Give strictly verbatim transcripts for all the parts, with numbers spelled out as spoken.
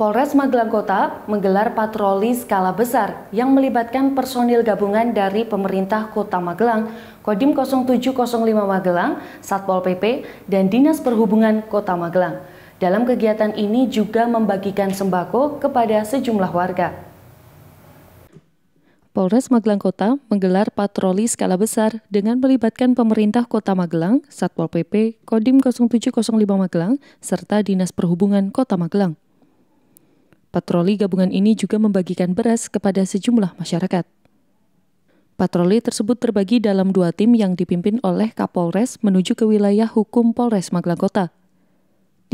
Polres Magelang Kota menggelar patroli skala besar yang melibatkan personil gabungan dari pemerintah Kota Magelang, Kodim nol tujuh nol lima Magelang, Satpol P P, dan Dinas Perhubungan Kota Magelang. Dalam kegiatan ini juga membagikan sembako kepada sejumlah warga. Polres Magelang Kota menggelar patroli skala besar dengan melibatkan pemerintah Kota Magelang, Satpol P P, Kodim nol tujuh nol lima Magelang, serta Dinas Perhubungan Kota Magelang. Patroli gabungan ini juga membagikan beras kepada sejumlah masyarakat. Patroli tersebut terbagi dalam dua tim yang dipimpin oleh Kapolres menuju ke wilayah hukum Polres Magelang Kota.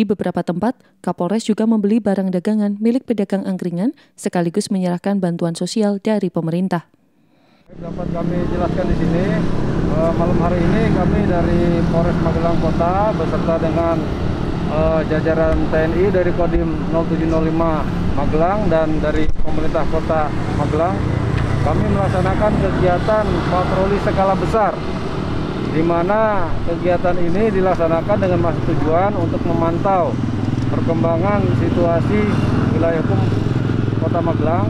Di beberapa tempat, Kapolres juga membeli barang dagangan milik pedagang angkringan sekaligus menyerahkan bantuan sosial dari pemerintah. Dapat kami jelaskan di sini, malam hari ini kami dari Polres Magelang Kota beserta dengan Uh, jajaran T N I dari Kodim nol tujuh nol lima Magelang dan dari pemerintah kota Magelang, kami melaksanakan kegiatan patroli skala besar, di mana kegiatan ini dilaksanakan dengan maksud tujuan untuk memantau perkembangan situasi wilayah hukum kota Magelang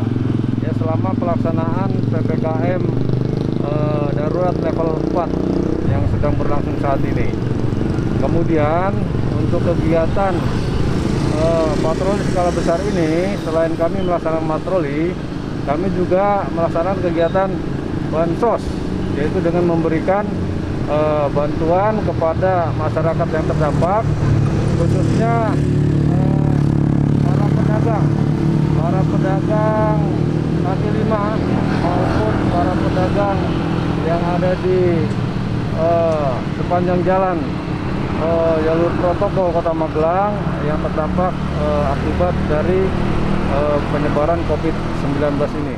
ya selama pelaksanaan P P K M uh, darurat level empat yang sedang berlangsung saat ini. Kemudian untuk kegiatan eh, patroli skala besar ini, selain kami melaksanakan patroli, kami juga melaksanakan kegiatan bansos, yaitu dengan memberikan eh, bantuan kepada masyarakat yang terdampak, khususnya eh, para pedagang, para pedagang kaki lima maupun para pedagang yang ada di eh, sepanjang jalan Uh, jalur protokol Kota Magelang yang terdampak uh, akibat dari uh, penyebaran COVID sembilan belas ini.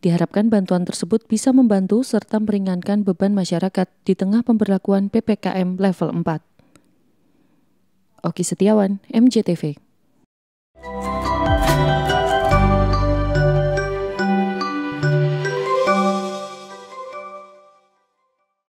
Diharapkan bantuan tersebut bisa membantu serta meringankan beban masyarakat di tengah pemberlakuan P P K M level empat. Oki Setiawan, M J T V.